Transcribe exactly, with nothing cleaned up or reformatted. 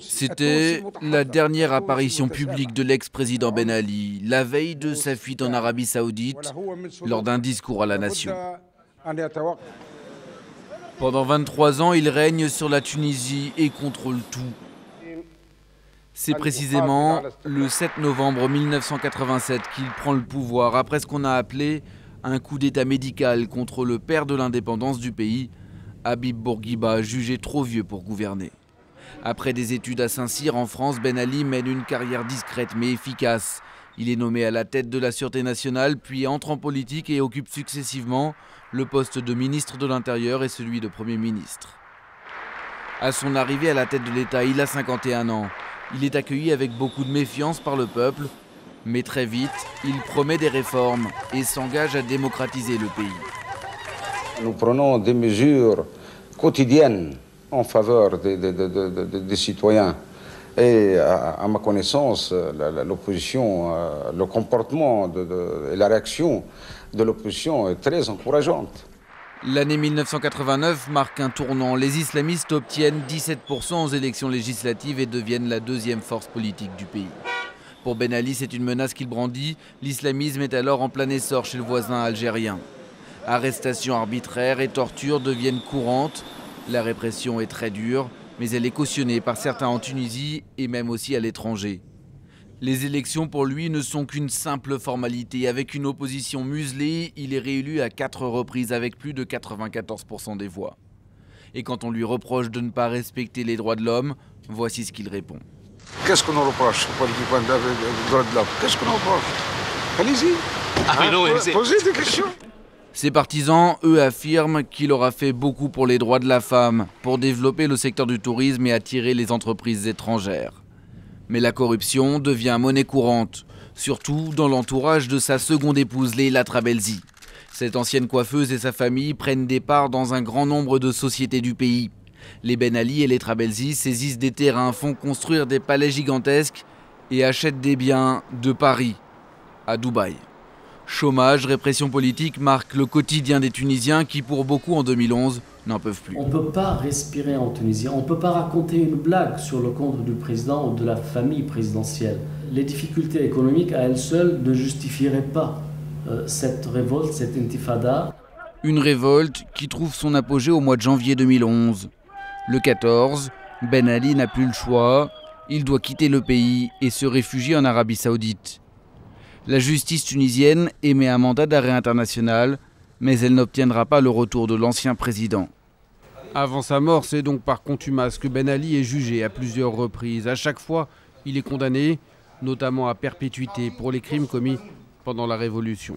C'était la dernière apparition publique de l'ex-président Ben Ali, la veille de sa fuite en Arabie saoudite, lors d'un discours à la nation. Pendant vingt-trois ans, il règne sur la Tunisie et contrôle tout. C'est précisément le sept novembre mille neuf cent quatre-vingt-sept qu'il prend le pouvoir, après ce qu'on a appelé un coup d'État médical contre le père de l'indépendance du pays, Habib Bourguiba, jugé trop vieux pour gouverner. Après des études à Saint-Cyr en France, Ben Ali mène une carrière discrète mais efficace. Il est nommé à la tête de la Sûreté nationale, puis entre en politique et occupe successivement le poste de ministre de l'Intérieur et celui de Premier ministre. À son arrivée à la tête de l'État, il a cinquante et un ans. Il est accueilli avec beaucoup de méfiance par le peuple, mais très vite, il promet des réformes et s'engage à démocratiser le pays. Nous prenons des mesures quotidiennes en faveur des, des, des, des, des citoyens. Et à, à ma connaissance, l'opposition, le comportement de, de, et la réaction de l'opposition est très encourageante. L'année mille neuf cent quatre-vingt-neuf marque un tournant. Les islamistes obtiennent dix-sept pour cent aux élections législatives et deviennent la deuxième force politique du pays. Pour Ben Ali, c'est une menace qu'il brandit. L'islamisme est alors en plein essor chez le voisin algérien. Arrestations arbitraires et tortures deviennent courantes. La répression est très dure, mais elle est cautionnée par certains en Tunisie et même aussi à l'étranger. Les élections pour lui ne sont qu'une simple formalité. Avec une opposition muselée, il est réélu à quatre reprises avec plus de quatre-vingt-quatorze pour cent des voix. Et quand on lui reproche de ne pas respecter les droits de l'homme, voici ce qu'il répond. Qu'est-ce qu'on nous reproche pour les droits de l'homme? Qu'est-ce qu'on nous reproche? Allez-y, hein, posez des questions. Ses partisans, eux, affirment qu'il aura fait beaucoup pour les droits de la femme, pour développer le secteur du tourisme et attirer les entreprises étrangères. Mais la corruption devient monnaie courante, surtout dans l'entourage de sa seconde épouse, Leïla Trabelsi. Cette ancienne coiffeuse et sa famille prennent des parts dans un grand nombre de sociétés du pays. Les Ben Ali et les Trabelsi saisissent des terrains, font construire des palais gigantesques et achètent des biens de Paris à Dubaï. Chômage, répression politique marquent le quotidien des Tunisiens qui, pour beaucoup en deux mille onze, n'en peuvent plus. On ne peut pas respirer en Tunisie, on ne peut pas raconter une blague sur le compte du président ou de la famille présidentielle. Les difficultés économiques à elles seules ne justifieraient pas euh, cette révolte, cette intifada. Une révolte qui trouve son apogée au mois de janvier deux mille onze. Le quatorze, Ben Ali n'a plus le choix, il doit quitter le pays et se réfugier en Arabie saoudite. La justice tunisienne émet un mandat d'arrêt international, mais elle n'obtiendra pas le retour de l'ancien président. Avant sa mort, c'est donc par contumace que Ben Ali est jugé à plusieurs reprises. À chaque fois, il est condamné, notamment à perpétuité pour les crimes commis pendant la Révolution.